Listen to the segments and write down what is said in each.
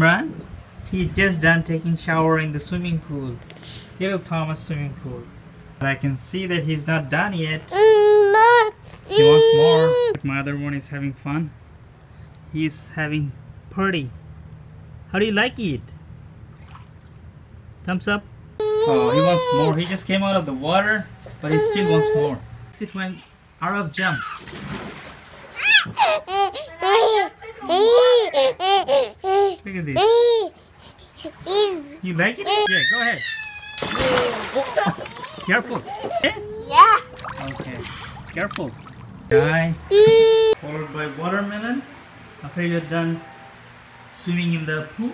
Imran, he's just done taking shower in the swimming pool. Little Thomas swimming pool. But I can see that he's not done yet. He wants more. My other one is having fun. He's having party. How do you like it? Thumbs up. Oh, he wants more. He just came out of the water, but he still wants more. That's it when Araf jumps. Look at this. You like it? Yeah, go ahead. Oh, careful. Yeah. Okay. Careful. Guy. Followed by watermelon. After you're done swimming in the pool.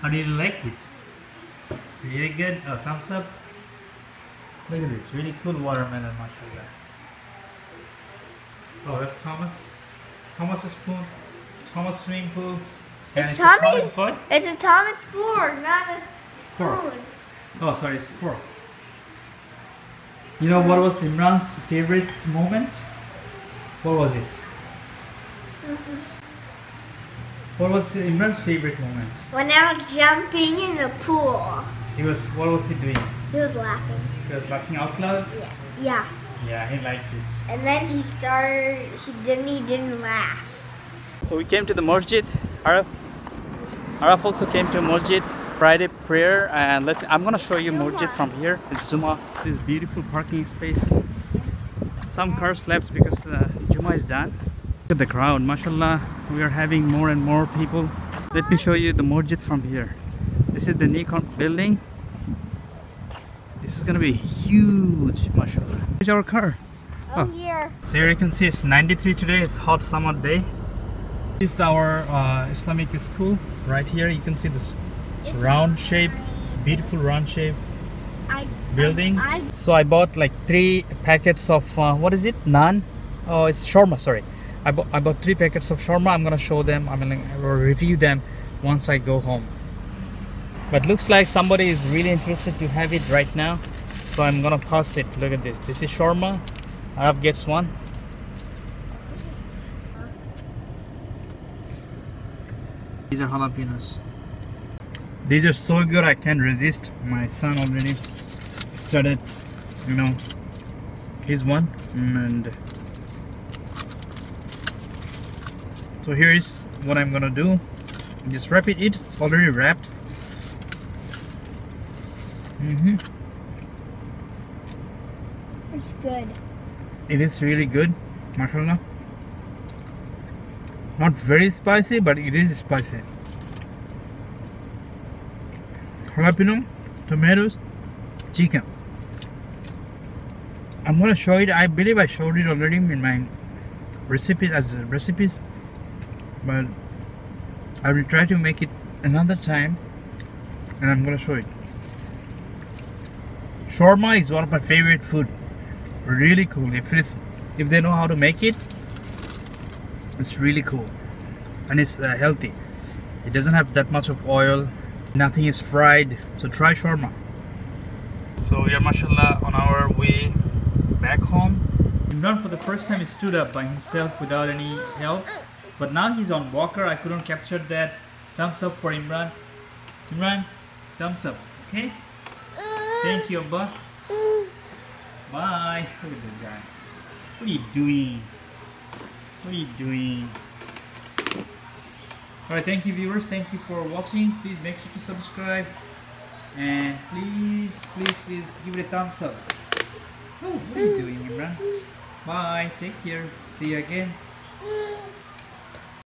How do you like it? Really good. Oh, thumbs up. Look at this. Really cool watermelon, mashallah. Oh, that's Thomas. Thomas's pool. Thomas swimming pool. And it's Thomas. It's a Thomas fork, not a spoon. Oh, sorry, it's fork. You know what was Imran's favorite moment? What was it? What was Imran's favorite moment? When I was jumping in the pool. He was. What was he doing? He was laughing. He was laughing out loud. Yeah. Yeah, he liked it. And then he started. He didn't laugh. So we came to the Masjid. Araf also came to Masjid Friday prayer, and I'm gonna show you Masjid from here. It's Juma. This beautiful parking space. Some cars left because the Juma is done. Look at the crowd, mashallah. We are having more and more people. Let me show you the Masjid from here. This is the Nikon building. This is gonna be huge, mashallah. Here's our car. Oh, yeah. So here you can see it's 93 today. It's hot summer day. This is our Islamic school. Right here you can see this round shape, beautiful round shape building. So I bought like 3 packets of what is it? Naan? Oh, it's shawarma, sorry. I bought 3 packets of shawarma. I'm gonna show them. I'm gonna review them once I go home. But looks like somebody is really interested to have it right now. So I'm gonna pass it. Look at this. This is shawarma. Araf gets one. These are jalapenos. These are so good, I can't resist. My son already started, you know, his one. And so here is what I'm gonna do. Just wrap it. It's already wrapped. It's good. It is really good, mashallah. Not very spicy, but it is spicy. Jalapeno, tomatoes, chicken. I'm gonna show it. I believe I showed it already in my recipes, but I will try to make it another time, and I'm gonna show it. Shawarma is one of my favorite food. Really cool. If they know how to make it. It's really cool, and it's healthy. It doesn't have that much of oil. Nothing is fried. So try shawarma. So we are, mashallah, on our way back home. Imran, for the first time, he stood up by himself without any help. But now he's on walker. I couldn't capture that. Thumbs up for Imran. Imran, thumbs up. Okay. Thank you, Abba. Bye. Look at this guy. What are you doing? What are you doing? Alright, thank you viewers. Thank you for watching. Please make sure to subscribe. And please give it a thumbs up. Oh, what are you doing, Imran? Bye. Take care. See you again.